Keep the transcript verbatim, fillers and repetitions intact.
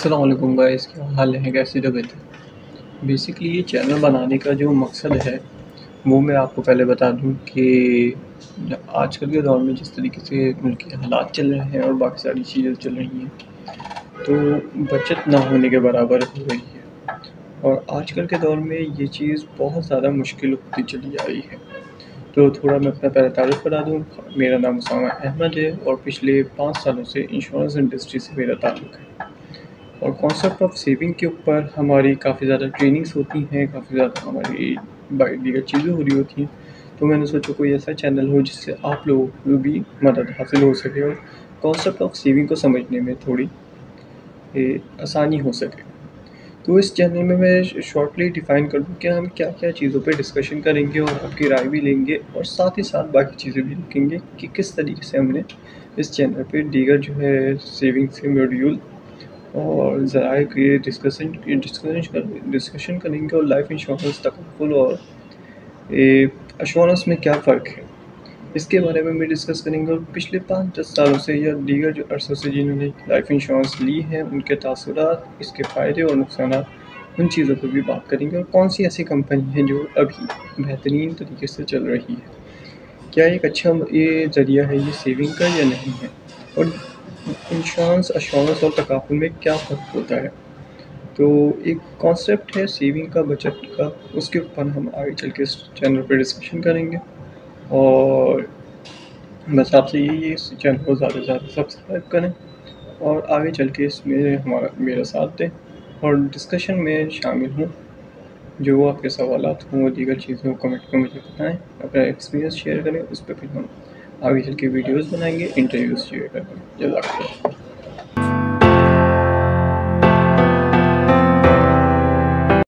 अस्सलाम वालेकुम गाइस, क्या हाल है, कैसे तबीयत है। बेसिकली ये चैनल बनाने का जो मकसद है वो मैं आपको पहले बता दूं कि आजकल के दौर में जिस तरीके से मुल्क के हालात चल रहे हैं और बाकी सारी चीज़ें चल रही हैं तो बचत ना होने के बराबर हो रही है। और आजकल के दौर में ये चीज़ बहुत ज़्यादा मुश्किल होती चली जा रही है। तो थोड़ा मैं अपना पहले तारुफ बता दूँ, मेरा नाम उसामा अहमद है और पिछले पाँच सालों से इंश्योरेंस इंडस्ट्री से मेरा ताल्लुक़ है। और कॉन्सेप्ट ऑफ सेविंग के ऊपर हमारी काफ़ी ज़्यादा ट्रेनिंग्स होती हैं, काफ़ी ज़्यादा हमारी बाई दीगर चीज़ें हो रही होती हैं। तो मैंने सोचा कोई ऐसा चैनल हो जिससे आप लोगों को भी मदद हासिल हो सके और कॉन्सेप्ट ऑफ सेविंग को समझने में थोड़ी ए, आसानी हो सके। तो इस चैनल में मैं शॉर्टली डिफ़ाइन कर दूँ कि हम क्या क्या चीज़ों पे डिस्कशन करेंगे और आपकी राय भी लेंगे और साथ ही साथ बाकी चीज़ें भी देखेंगे कि किस तरीके से हमने इस चैनल पर दीगर जो है सेविंग से मॉड्यूल और ज़राए के डिस्कशन डिस्कशन डिस्कशन करेंगे और लाइफ इंश्योरेंस, तकाफुल और एश्योरेंस में क्या फ़र्क है इसके बारे में भी डिस्कस करेंगे। और पिछले पाँच दस सालों से या दीगर जो अरसों से जिन्होंने लाइफ इंश्योरेंस ली है उनके तासुरात, इसके फ़ायदे और नुकसान, उन चीज़ों पर भी बात करेंगे। और कौन सी ऐसी कंपनी है जो अभी बेहतरीन तरीके से चल रही है, क्या एक अच्छा ये ज़रिया है ये सेविंग का या नहीं है, और इंश्योरेंस, एश्योरेंस और तकाफुल में क्या फ़र्क होता है। तो एक कॉन्सेप्ट है सेविंग का, बचत का, उसके ऊपर हम आगे चल के इस चैनल पर डिस्कशन करेंगे। और बस आपसे यही, इस चैनल को ज़्यादा से ज़्यादा सब्सक्राइब करें और आगे चल के इसमें हमारा मेरा साथ दें और डिस्कशन में शामिल हों। जो आपके सवाल हों, दीगर चीज़ें कमेंट में मुझे बताएँ, अपना एक्सपीरियंस शेयर करें, उस पर फिर हम आगे चल के वीडियोज़ बनाएंगे, इंटरव्यूज़ शेयर करेंगे। जज़ाकल्लाह।